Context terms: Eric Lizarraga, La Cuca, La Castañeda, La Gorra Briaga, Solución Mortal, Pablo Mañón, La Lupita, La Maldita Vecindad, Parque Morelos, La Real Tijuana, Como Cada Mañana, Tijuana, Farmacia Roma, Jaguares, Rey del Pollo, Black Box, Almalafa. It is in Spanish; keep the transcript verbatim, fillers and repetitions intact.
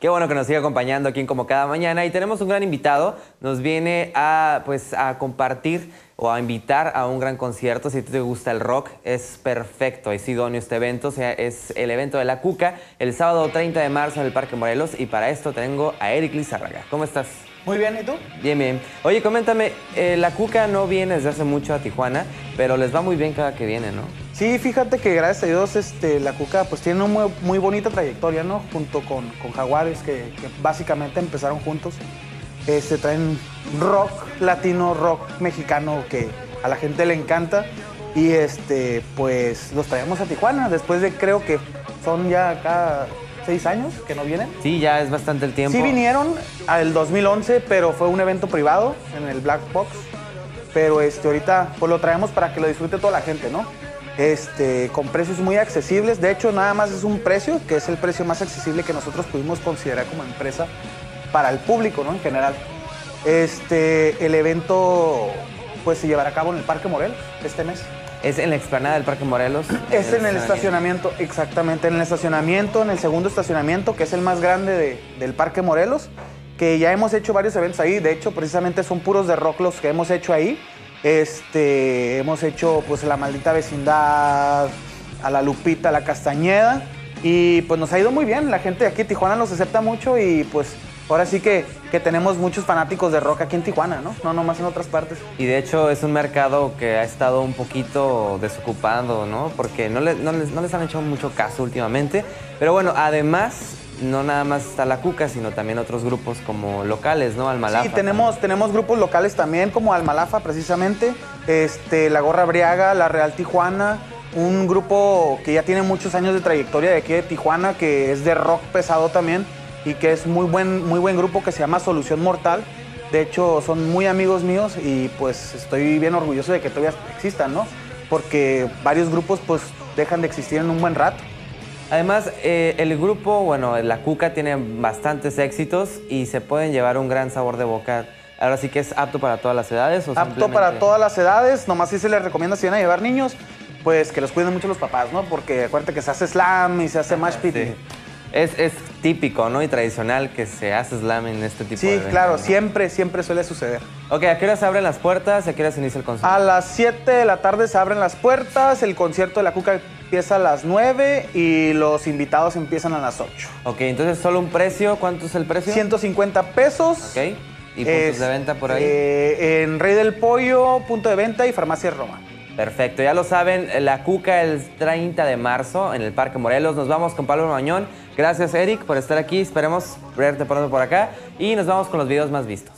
Qué bueno que nos siga acompañando aquí en Como Cada Mañana. Y tenemos un gran invitado. Nos viene a, pues, a compartir o a invitar a un gran concierto. Si te gusta el rock, es perfecto. Es idóneo este evento. O sea, es el evento de La Cuca, el sábado treinta de marzo en el Parque Morelos. Y para esto tengo a Eric Lizarraga. ¿Cómo estás? Muy bien, ¿y tú? Bien, bien. Oye, coméntame, eh, La Cuca no viene desde hace mucho a Tijuana, pero les va muy bien cada que viene, ¿no? Sí, fíjate que gracias a Dios este, La Cuca pues tiene una muy, muy bonita trayectoria, ¿no? Junto con, con Jaguares, que, que básicamente empezaron juntos. Este, traen rock latino, rock mexicano, que a la gente le encanta. Y este, pues los traemos a Tijuana, después de creo que son ya acá... seis años que no vienen. Sí, ya es bastante el tiempo. Sí vinieron al dos mil once, pero fue un evento privado en el Black Box. Pero este, ahorita pues lo traemos para que lo disfrute toda la gente, ¿no? Este, con precios muy accesibles. De hecho, nada más es un precio, que es el precio más accesible que nosotros pudimos considerar como empresa para el público, ¿no? En general. Este, el evento pues se llevará a cabo en el Parque Morelos este mes. ¿Es en la explanada del Parque Morelos? Es en el estacionamiento, exactamente, en el estacionamiento, en el segundo estacionamiento, que es el más grande de, del Parque Morelos, que ya hemos hecho varios eventos ahí. De hecho, precisamente son puros de rock los que hemos hecho ahí. Este, hemos hecho, pues, La Maldita Vecindad, a La Lupita, La Castañeda, y, pues, nos ha ido muy bien. La gente de aquí, Tijuana, nos acepta mucho y, pues... Ahora sí que, que tenemos muchos fanáticos de rock aquí en Tijuana, ¿no? No nomás en otras partes. Y de hecho es un mercado que ha estado un poquito desocupado, ¿no? Porque no, le, no, les, no les han hecho mucho caso últimamente. Pero bueno, además, no nada más está La Cuca, sino también otros grupos como locales, ¿no? Almalafa. Sí, tenemos, tenemos grupos locales también, como Almalafa precisamente, este, La Gorra Briaga, La Real Tijuana... Un grupo que ya tiene muchos años de trayectoria de aquí de Tijuana, que es de rock pesado también. Y que es muy buen, muy buen grupo que se llama Solución Mortal. De hecho, son muy amigos míos y pues estoy bien orgulloso de que todavía existan, ¿no? Porque varios grupos pues dejan de existir en un buen rato. Además, eh, el grupo, bueno, La Cuca tiene bastantes éxitos y se pueden llevar un gran sabor de boca. Ahora sí que es apto para todas las edades. ¿O apto simplemente... para todas las edades? Nomás sí se les recomienda si van a llevar niños, pues que los cuiden mucho los papás, ¿no? Porque acuérdate que se hace slam y se hace mash pit. Sí. Es, es típico, ¿no? Y tradicional que se hace slam en este tipo sí, de eventos. Sí, claro, ¿no? siempre, siempre suele suceder. Ok, ¿a qué hora se abren las puertas? ¿A qué hora se inicia el concierto? A las siete de la tarde se abren las puertas, el concierto de La Cuca empieza a las nueve y los invitados empiezan a las ocho. Ok, entonces solo un precio, ¿cuánto es el precio? ciento cincuenta pesos. Ok, ¿y puntos es, de venta por ahí? Eh, en Rey del Pollo, punto de venta y Farmacia Roma. Perfecto, ya lo saben, La Cuca el treinta de marzo en el Parque Morelos. Nos vamos con Pablo Mañón. Gracias, Eric, por estar aquí. Esperemos verte pronto por acá. Y nos vamos con los videos más vistos.